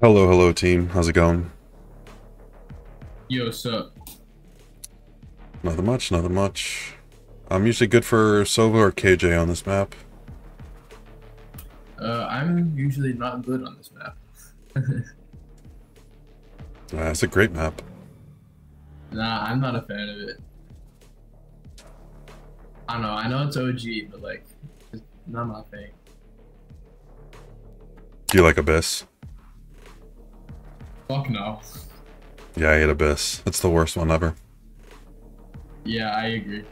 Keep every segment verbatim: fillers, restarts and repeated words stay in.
Hello, hello team. How's it going? Yo, what's up? Nothing much, nothing much. I'm usually good for Sova or K J on this map. Uh, I'm usually not good on this map. That's uh, a great map. Nah, I'm not a fan of it. I don't know, I know it's O G, but like, it's not my thing. Do you like Abyss? Fuck no. Yeah, I hate Abyss. It's the worst one ever. Yeah, I agree.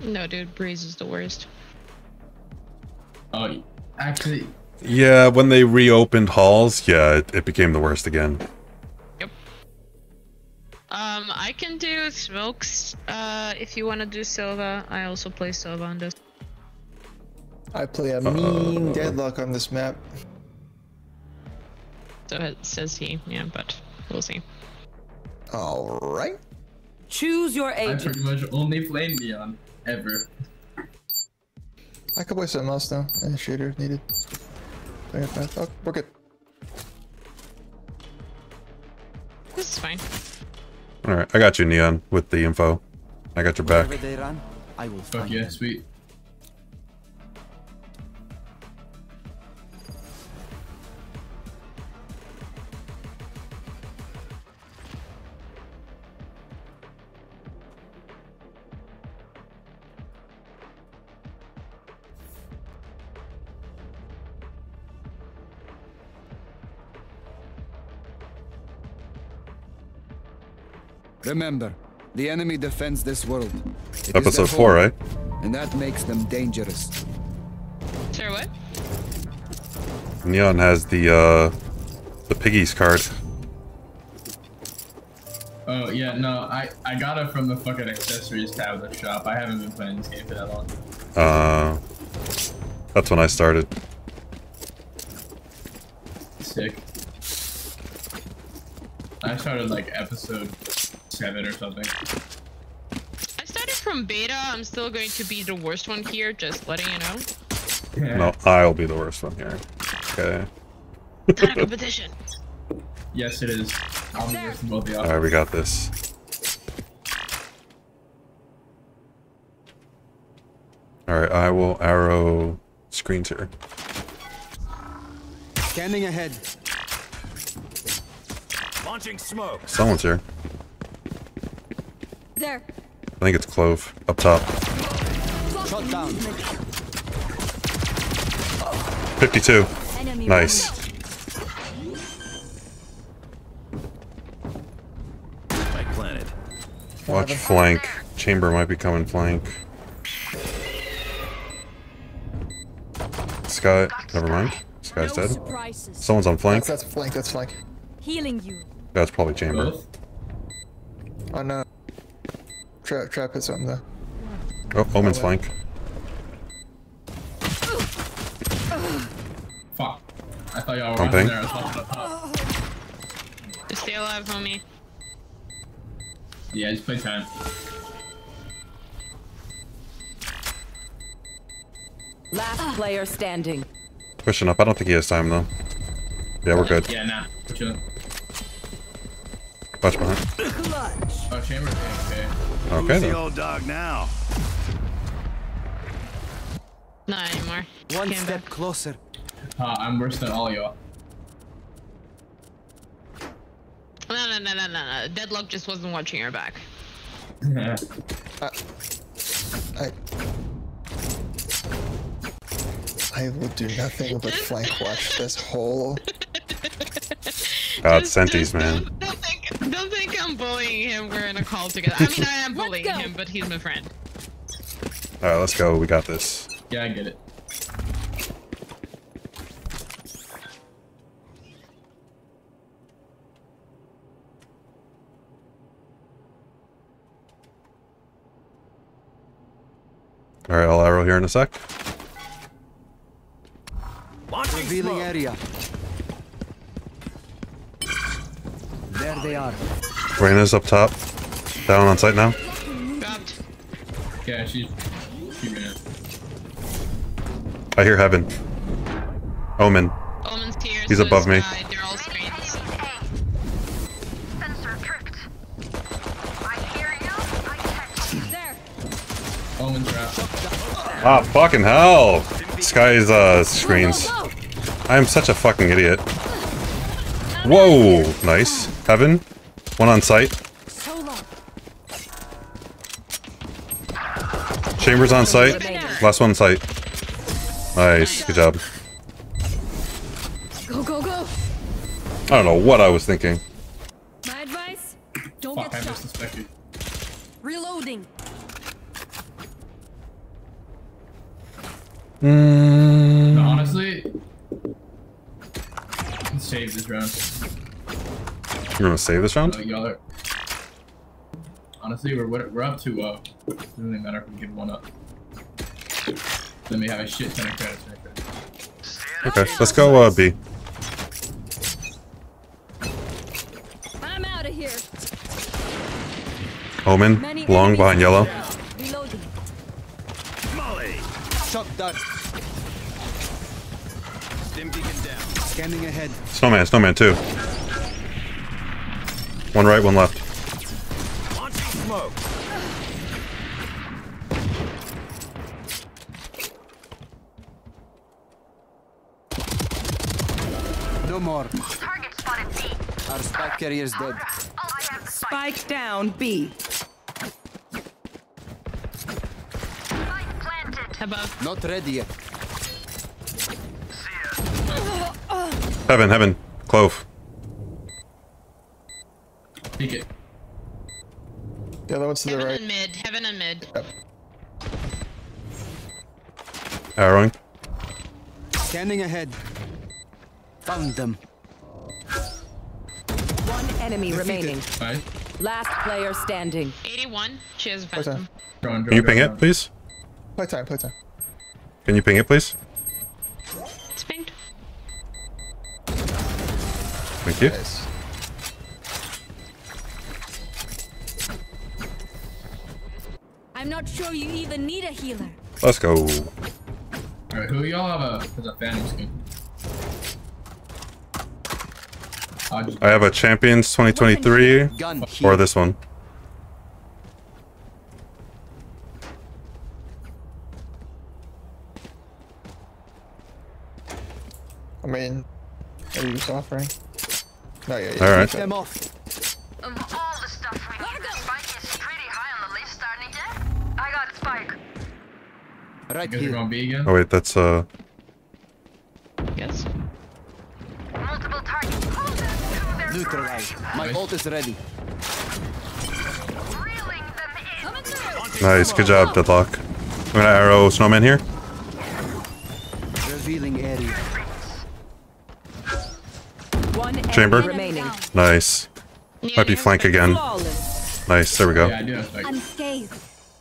No, dude, Breeze is the worst. Oh, actually... Yeah, when they reopened halls, yeah, it, it became the worst again. Yep. Um, I can do smokes, uh, if you want to do Sova. I also play Sova on this. I play a mean uh, Deadlock on this map. So it says he, yeah, but we'll see. Alright. Choose your agent. I pretty much only play Neon, ever. I could play something else now, and a shader if needed. Oh, we're good. This is fine. Alright, I got you, Neon, with the info. I got your back. Wherever they run, I will find Fuck yeah, them. Sweet. Remember, the enemy defends this world. It Episode four, right? And that makes them dangerous. Sure, what? Neon has the uh, the piggies card. Oh yeah, no, I I got it from the fucking accessories tab of the shop. I haven't been playing this game for that long. Uh, that's when I started. Sick. I started like episode. Seven or something. I started from beta. I'm still going to be the worst one here, just letting you know. Yeah. No, I'll be the worst one here. Okay. It's not a competition. Yes, it is. I'll be worse than both of y'all. Alright, we got this. Alright, I will arrow screens here. Standing ahead. Launching smoke. Someone's here. There. I think it's Clove up top. Shot down. fifty-two. Enemy nice. I planted. Watch flank. Chamber might be coming flank. Skye. Never mind. Sky's no dead. Surprises. Someone's on flank. That's, that's flank. That's flank. Healing you. That's probably Chamber. Oh no. Trap, trap hit something though. Oh, Omen's oh, flank. Fuck. I thought y'all were in there. I was up top. Just stay alive, homie. Yeah, just play time. Last player standing. Pushing up. I don't think he has time though. Yeah, we're good. Yeah, nah. We're chilling. Watch behind. Oh, Chamber. Okay. Okay. Who's the old dog now? Not anymore. One Chamber. Step closer. Uh, I'm worse than all y'all. No, no, no, no, no, no. Deadlock just wasn't watching her back. Yeah. Uh, I, I will do nothing but flank watch this whole. God, Sentis, man. Don't think I'm bullying him. We're in a call together. I mean, I am bullying him, but he's my friend. All right, let's go. We got this. Yeah, I get it. All right, I'll arrow here in a sec. Revealing area. There they are. Raina's up top. Down on site now. Dropped. Yeah, she's... She ran. I hear Heaven. Omen. Omen's here. He's so above me. They're all Ah, fucking hell! Skye's uh, screens. I am such a fucking idiot. Whoa! Nice. Heaven. One on sight. Chambers on sight. Last one on sight. Nice. Good job. Go, go, go. I don't know what I was thinking. My advice? Don't Fuck, get I shot. Reloading. Mm. No, honestly, I can save this round. You're gonna save this round? Uh, y'all are... Honestly, we're we're up two up. It doesn't really matter if we give one up. Then we have a shit ton of credits right there. Okay, let's go uh, B. I'm out of here. Omen, Many long behind yellow. Chuck done. Stim beacon down. Scanning ahead. Snowman, snowman too. One right, one left. Launching smoke. No more. Target spotted B. Our spike carrier is dead. Spike. spike down B. Above. Not ready yet. Heaven, heaven, clove. Peek it. The other one's to heaven the right. Heaven and mid, heaven and mid. Yep. Arrowing. Standing ahead. Found them. One enemy Defeated. remaining. Right. Last player standing. eighty-one. She has Phantom. Can you ping it, please? Playtime, playtime. Can you ping it, please? It's pinged. Thank you. Nice. I'm not sure you even need a healer. Let's go. Alright, who y'all have a, a Phantom skin? I have a Champions twenty twenty-three or this one. I mean, are you suffering? No, yeah, yeah. All right. Of all the stuff we got, Spike is pretty high on the list, aren't you? I got Spike. Right here. Again? Oh wait, that's uh. Yes. Multiple targets. Neutralize. My ult is ready. Reeling them in. Nice, good job, Deadlock. I'm gonna arrow snowman here. Revealing area. Chamber. Remaining. Nice. Yeah, might be flank again. Flawless. Nice, there we go. Yeah, I do have spike. I'm scared.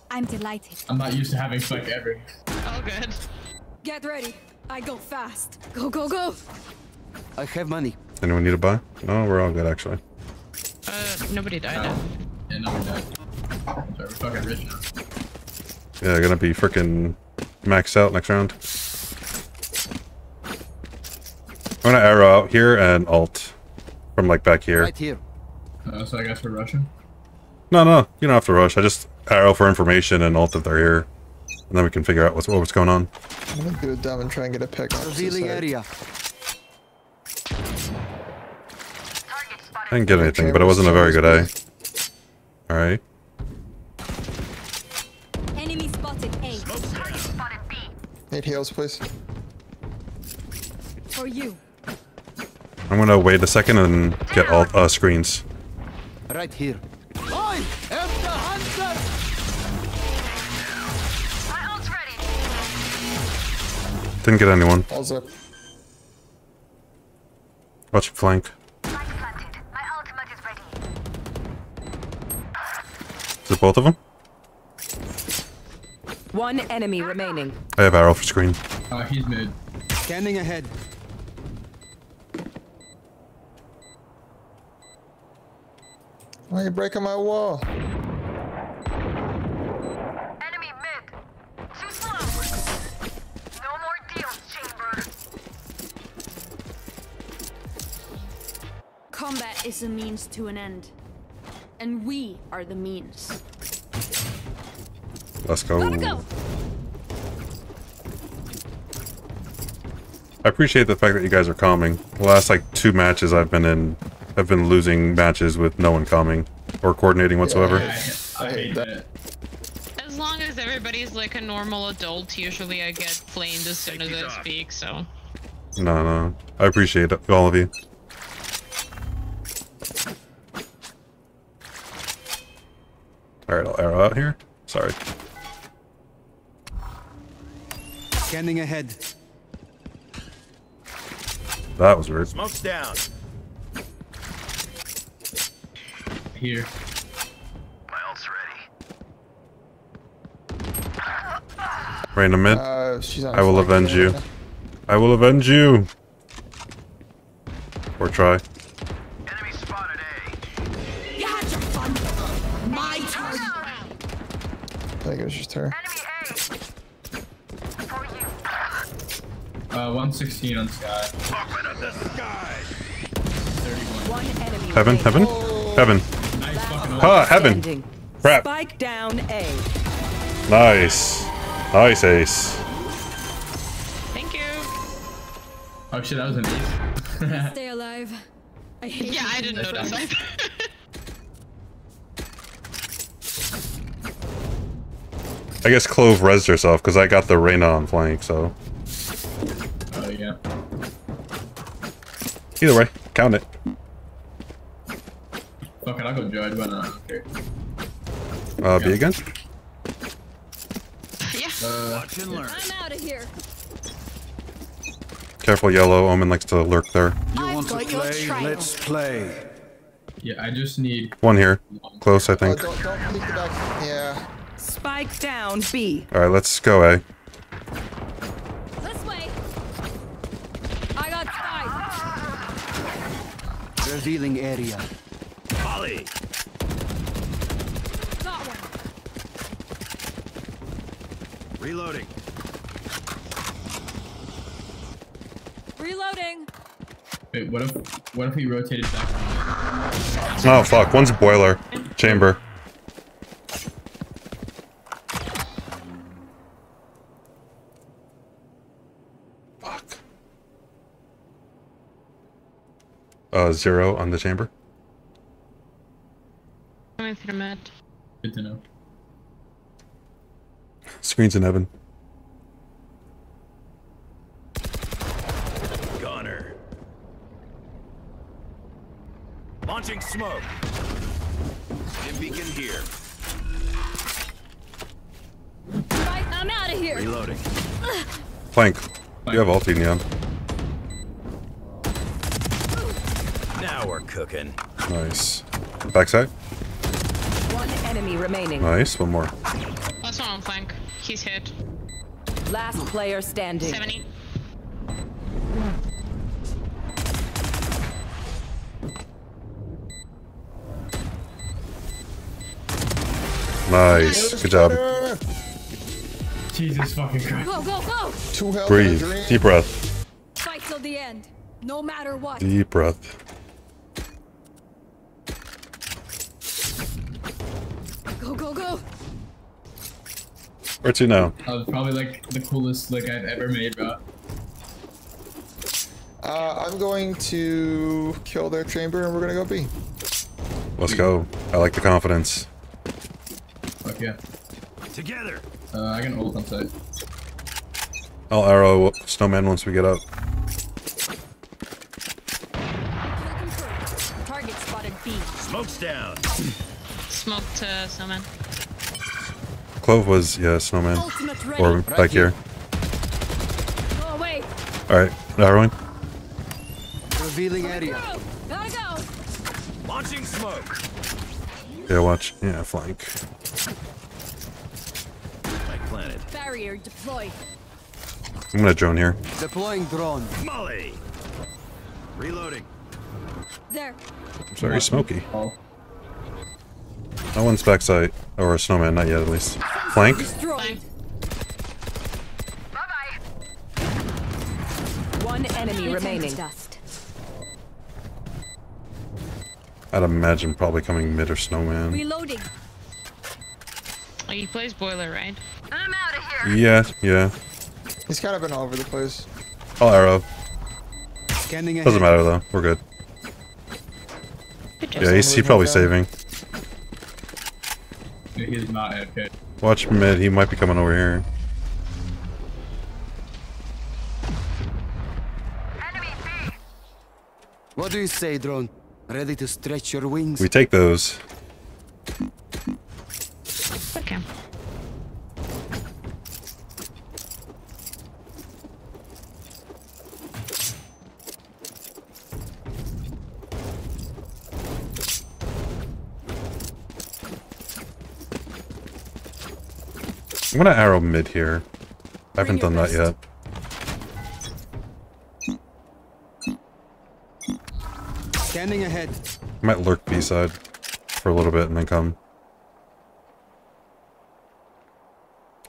I'm delighted. I'm not used to having spike ever. Oh, good. Get ready. I go fast. Go, go, go. I have money. Anyone need a buy? No, we're all good, actually. Uh, nobody died. No. Yeah, nobody died. Sorry, we're fucking rich now. Yeah, gonna be freaking maxed out next round. I'm gonna arrow out here and alt from like back here. Right here. Uh, so I guess we're rushing? No, no, you don't have to rush. I just arrow for information and alt if they're here. And then we can figure out what's, what's going on. I'm gonna go down and try and get a pick. Revealing area. I didn't get anything, but it wasn't a very good A. Alright. Enemy spotted A. Target spotted B. Need heals, please. For you. I'm gonna wait a second and get all uh, screens. Right here. I am the hunter. My ult's ready. Didn't get anyone. All's up. Watch flank. My ultimate is ready. Is it both of them? One enemy remaining. I have arrow for screen. Uh, he's mid. Standing ahead. Why are you breaking my wall? Enemy mid. Too slow. No more deals, Chamber. Combat is a means to an end. And we are the means. Let's go. go. I appreciate the fact that you guys are calming. The last like two matches I've been in, I've been losing matches with no one calming or coordinating whatsoever. Yeah, I, I hate that. As long as everybody's like a normal adult, usually I get flamed as soon as I speak, so. No, no. I appreciate it, all of you. Alright, I'll arrow out here. Sorry. Scanning ahead. That was weird. Smoke's down. Here. My ult's ready. Random mid. Uh, she's on I will avenge you. There. I will avenge you. Or try. Enemy spotted A. You had your fun. My turn. I think it was just her. Enemy A. For you. Uh, one sixteen on Skye. Heaven, heaven, heaven. Ha, heaven. Crap. Spike down A. Nice. Nice, Ace. Oh shit, that was an ace. Stay alive. I hate yeah, I didn't notice either. I guess Clove rezzed herself because I got the Reyna on flank, so. Oh, yeah. Either way, count it. Fuck it, I'll go judge, but not here. Uh, yeah. B again? Yeah. Uh, Watch and learn. I'm out of here. Careful, yellow. Omen likes to lurk there. You want to play? Let's play. Yeah, I just need one here. Close, I think. Oh, don't, don't leak the back. Yeah. Spike down, B. All right, let's go, A. This way. I got spike. Revealing area. Molly. Got one. Reloading. Reloading. Wait, what if what if we rotated back? Oh fuck, one's boiler. Chamber. Fuck. Uh zero on the chamber. Coming through the mid. Good to know. Screen's in heaven. Launching smoke. And beacon here. Right, I'm out of here. Reloading. Plank. You have ulti, Neon. Now we're cooking. Nice. Backside. One enemy remaining. Nice. One more. That's one on flank. He's hit. Last player standing. seventy. Nice. Good job. Jesus fucking Christ. Go, go, go. Two health. Breathe. Deep breath. Fight till the end. No matter what. Deep breath. Go, go, go. Where to now? That was probably like the coolest lick I've ever made, bro. Uh, I'm going to kill their chamber and we're gonna go B. Let's go. I like the confidence. Fuck yeah. Together. Uh, I can ult on site. I'll arrow Snowman once we get up. Target spotted B. Smoke's down. Smoke to Snowman. Clove was, yeah, Snowman. Or back right here. Go away. Alright, arrowing. Revealing area. Go. Gotta go. Launching smoke. Yeah, watch. Yeah, flank. Barrier deployed. I'm gonna drone here. Deploying drone. Molly. Reloading. There. I'm very smoky. Oh. That one's backside. Or a snowman, not yet at least. Flank. Destroyed. Bye bye. One enemy remaining. Dust. I'd imagine probably coming mid or snowman. Reloading. Like, he plays boiler, right? I'm out of here. Yeah, yeah. He's kind of been all over the place. I'll arrow. Doesn't matter though. We're good. good yeah, he's, he's probably down. saving. He's not A F K. Watch mid. He might be coming over here. What do you say, drone? Ready to stretch your wings? We take those. Okay. I'm gonna arrow mid here. I haven't done that yet. Standing ahead. Might lurk B side for a little bit and then come.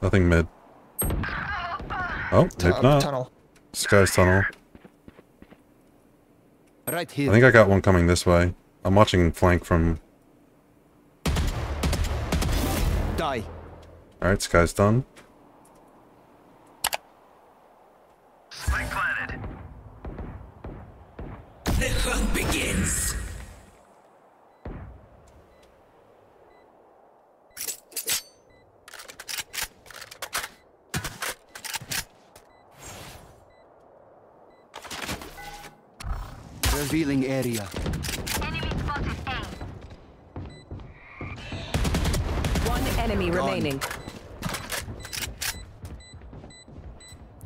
Nothing mid. Oh, mid uh, not. Tunnel. Sky's tunnel. Right here. I think I got one coming this way. I'm watching flank from. Die. All right, Sky's done. Revealing area. Enemy spotted A. One enemy Gone. remaining.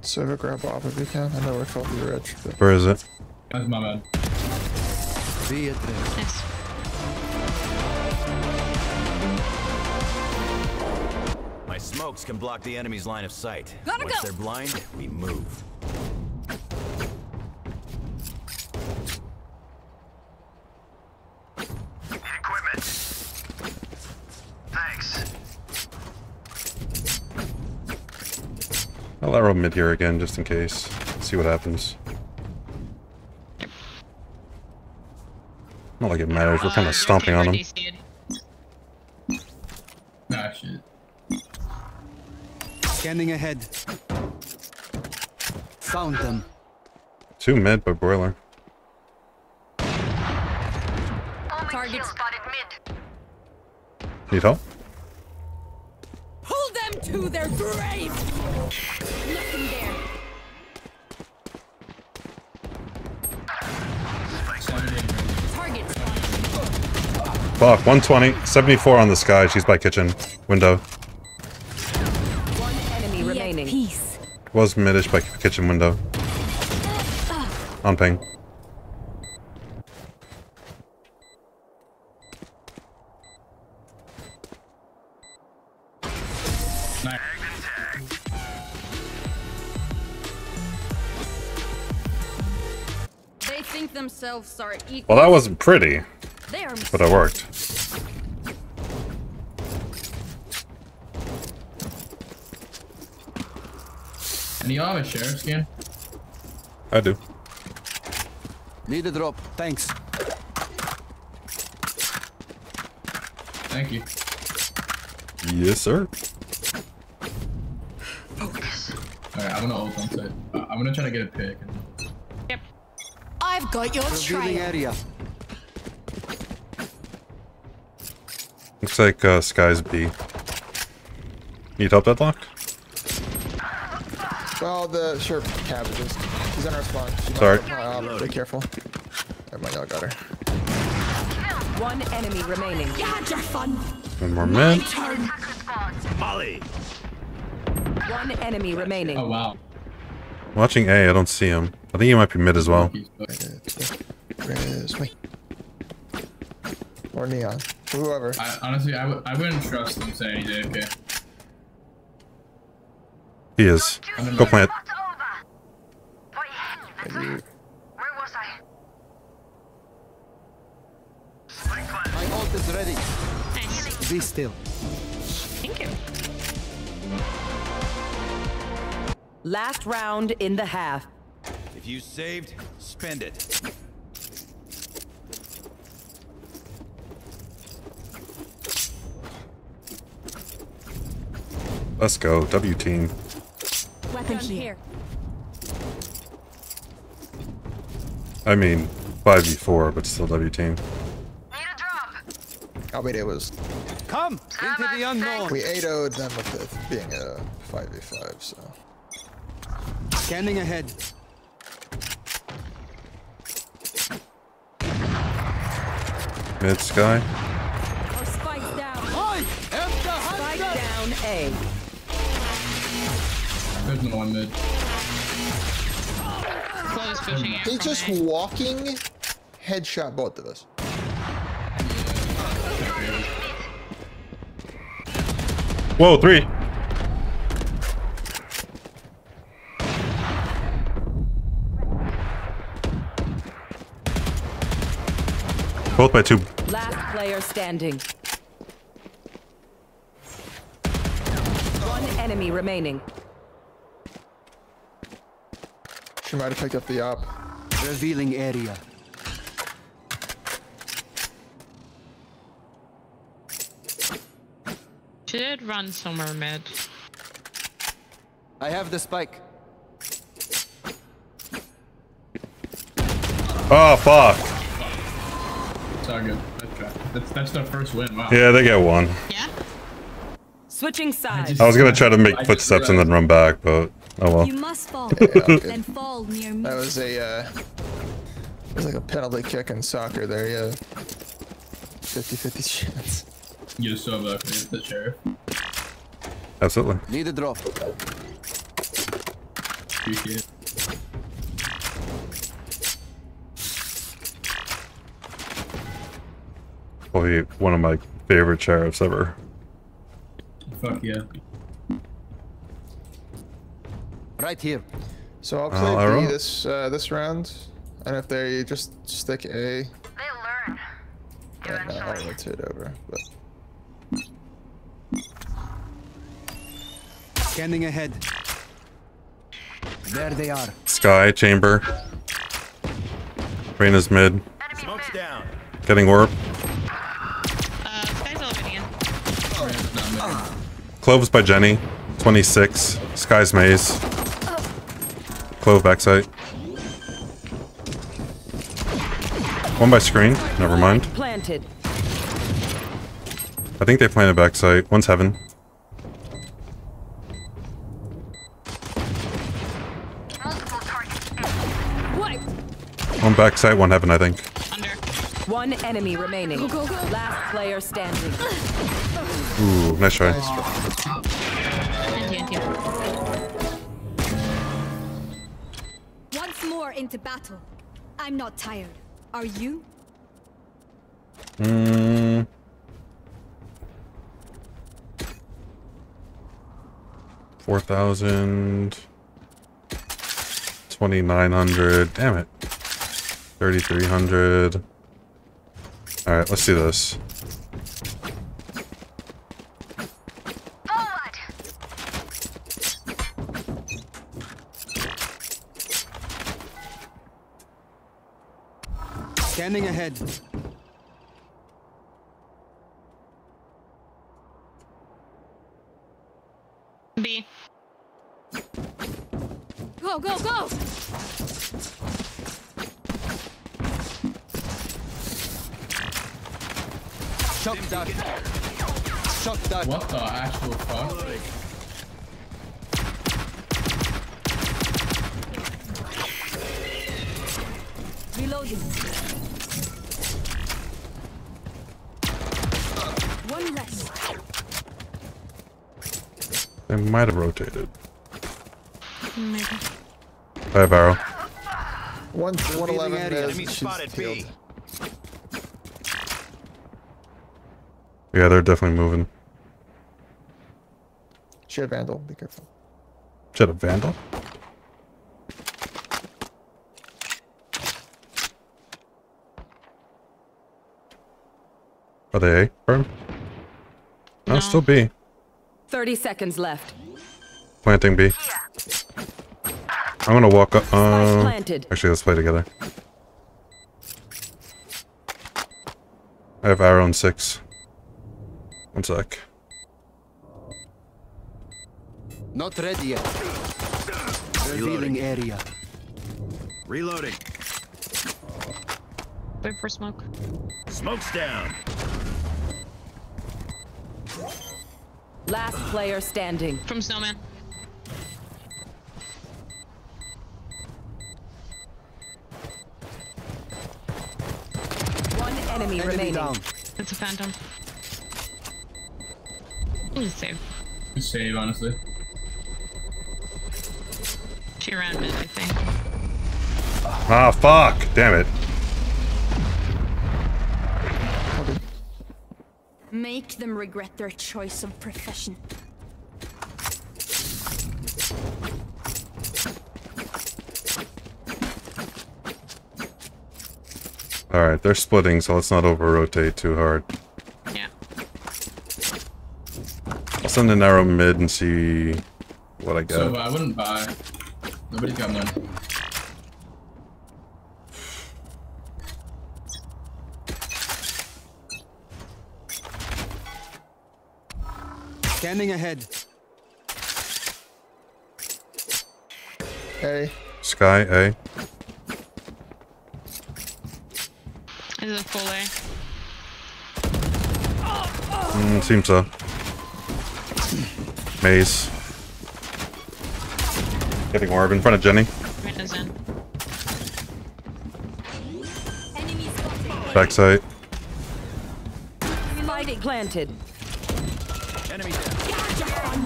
Server, grab off if you can. I know we're probably rich. But... Where is it? That's my man. See it there. Nice. My smokes can block the enemy's line of sight. Gotta Once go. they're blind, we move. I'll arrow mid here again, just in case. See what happens. Not like it matters. We're kind of stomping on them. Nah, shit. Scanning ahead. Found them. Two mid, but boiler. Target spotted mid. Need help? To their grave. Nothing there. Target. Fuck. one twenty. seventy-four on the Skye. She's by kitchen window. One enemy yeah, remaining. Peace. Was mid-ish by kitchen window. On ping. Well, that wasn't pretty, but it worked. And you have a sheriff's skin? I do. Need a drop, thanks. Thank you. Yes, sir. Focus. Alright, I'm gonna ult on site. I'm gonna try to get a pick. I've got your trail. Area. Looks like uh, Sky's B. Need help, Deadlock? Well, the sure cabbages. She's in our spawn. She Sorry. Uh, be careful. Never mind, I got her. One enemy remaining. You had your fun. One more man. Molly. One enemy remaining. Oh wow. Watching A, I don't see him. I think he might be mid as well. Or Neon. Whoever. I, honestly, I, w I wouldn't trust him saying he did, okay? He is. Go plant. Where was I? My ult is ready. Nice. Be still. Thank you. Last round in the half. If you saved, spend it. Let's go, W team. Weapon here. I mean, five v four, but still W team. I mean, it was. Come into the unknown. We eight oh'd them with it being a five v five, so. Scanning ahead. Mid Skye. Oh, spike down. Oi, spike down A. There's no one mid. Close pushing out. He's just A. walking, headshot both of us. Whoa, three. Both by two. Last player standing. One enemy remaining. She might have picked up the op. Revealing area. She did run somewhere mid. I have the spike. Oh fuck. It's all good. That's, that's their first win. Wow. Yeah, they get one. Yeah. Switching sides. I, just, I was gonna try to make I footsteps and then run back, but oh well. You must fall. Yeah, then fall near me. That was a uh, it was like a penalty kick in soccer there. Yeah. fifty fifty chance. You Sova against the sheriff. Absolutely. Need a drop. Appreciate it. Probably one of my favorite sheriffs ever. Fuck yeah. Right here. So I'll play uh, B this uh, this round, and if they just stick A, they learn. And uh, I'll rotate over. But. Scanning ahead. There they are. Skye chamber. Reina's mid. Smoke's down. Getting warp. Uh, Sky's opening in. Oh. Oh. Clove's by Jenny. twenty-six. Sky's maze. Oh. Clove backside. One by screen. Never mind. Planted. I think they planted backside. One's heaven. One backside, one heaven, I think. Under. One enemy remaining. Go, go, go. Last player standing. Ooh, nice try. Once more into battle. I'm not tired. Are you? Mm. Four thousand. Twenty-nine hundred. Damn it. thirty-three hundred. All right, let's do this. Forward. Standing ahead. B. Go, go, go. Shock that. Shock that. What the actual fuck? Reloading. One less. They might have rotated. Maybe. I have arrow. One, one eleven. Enemy spotted B. Yeah, they're definitely moving. She had Vandal, be careful. She had a Vandal? Are they A? Firm? No, no, still B. thirty seconds left. Planting B. I'm gonna walk up. Um, actually, let's play together. I have arrow on six. One sec. Not ready yet. Revealing area. Reloading. Wait for smoke. Smoke's down. Last player standing. From Snowman. One enemy, enemy remaining. Down. It's a phantom. I'm just save. Just save, honestly. She ran mid, I think. Ah, fuck! Damn it. Make them regret their choice of profession. Alright, they're splitting, so let's not over-rotate too hard. Yeah. I'll send an arrow mid and see what I got. So I wouldn't buy. Nobody got none. Standing ahead. A. Skye, A. Is it full A? Mm, seems so. Maze. Getting orb in front of Jenny. Backside. Fighting planted.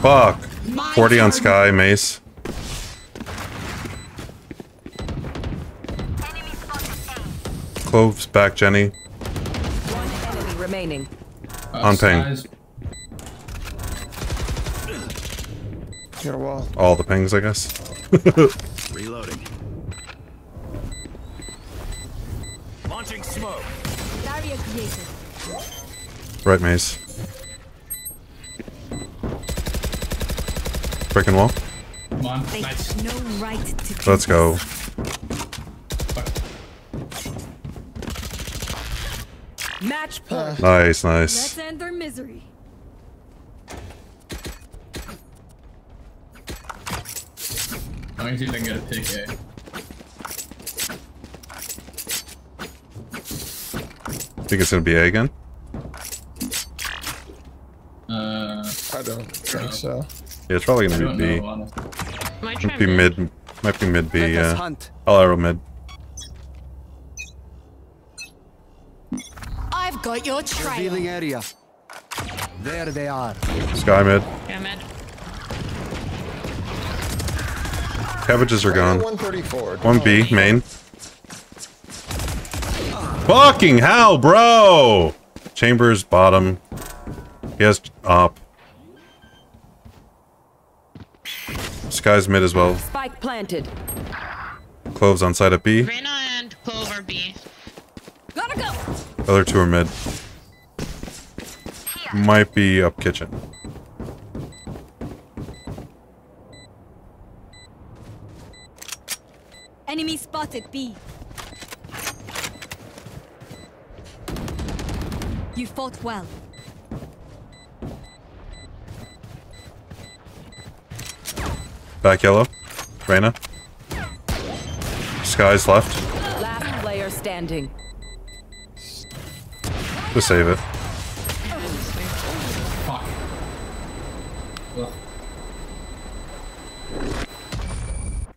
Fuck. forty on Skye, Mace. Clove's back, Jenny. One enemy remaining. Uh, on ping. Your wall. All the pings, I guess. Reloading. Launching smoke. Right, Mace. Breaking wall. Come on. Nice. No right to Let's go. Match uh, nice, nice. Let's end their misery. I want to see if I can get a pick, eh? Think it's gonna be A again? Uh, I don't think no. so. Yeah, it's probably gonna be B. Know, might be mid. mid. Might be mid B. Yeah. Hunt. I'll arrow mid. I've got your trail. Revealing area. There they are. Skye mid. Yeah, mid. Cabbages are gone. One B main. Fucking hell, bro! Chambers bottom. He has op. Sky's mid as well. Spike planted. Clove's on side of B. Reyna and Clove are B. Gotta go. Other two are mid. Here. Might be up kitchen. Enemy spotted B. You fought well. Back yellow. Reyna. Sky's left. Last player standing. Just save it. Fuck.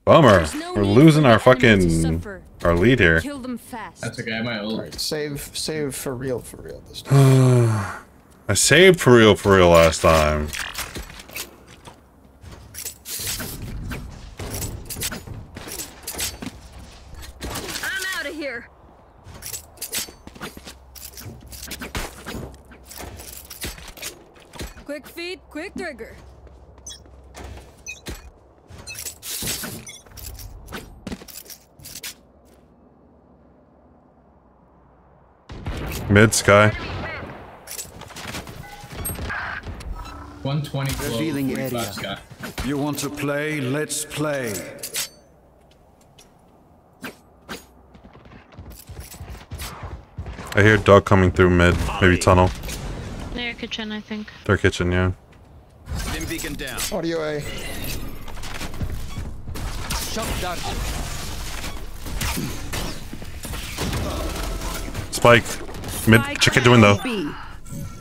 Bummer. No We're losing our fucking... our lead here. Kill them fast. That's okay, I might ult. Right, save, save for real, for real this time. I saved for real, for real last time. Quick feed, quick trigger. Mid Skye. one twenty revealing area. You want to play? Let's play. I hear dog coming through mid, maybe tunnel. Their kitchen, I think. Their kitchen, yeah. Dim beacon down. Audio A. Spike. Mid chicken window.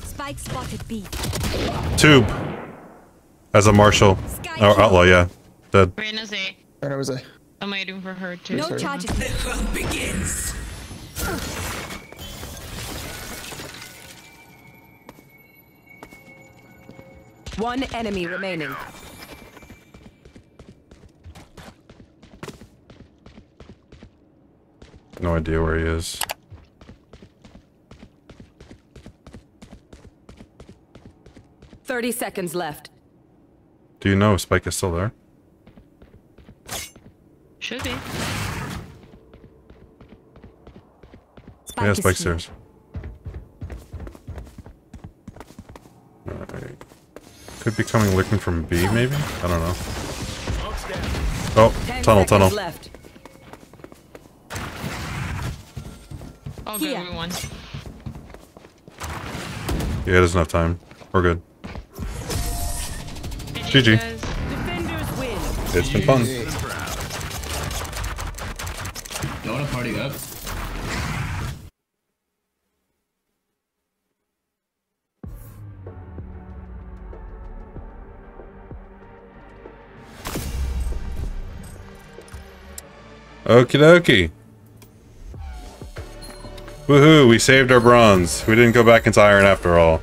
Spike spotted B. Tube. As a marshal. Or oh, outlaw, yeah. Dead. Rena's A. Rena was A. I'm waiting for her too. No sorry. Charges. The hunt begins. One enemy remaining. No idea where he is. Thirty seconds left. Do you know if Spike is still there? Should be. Spike yeah, Spike's here. Alright. Could be coming looking from B, maybe? I don't know. Oh, tunnel, tunnel. Left. Oh, good, we won. Yeah, there's enough time. We're good. G G. Win. It's been fun. You wanna party up? Okie dokie. Woohoo, we saved our bronze. We didn't go back into iron after all.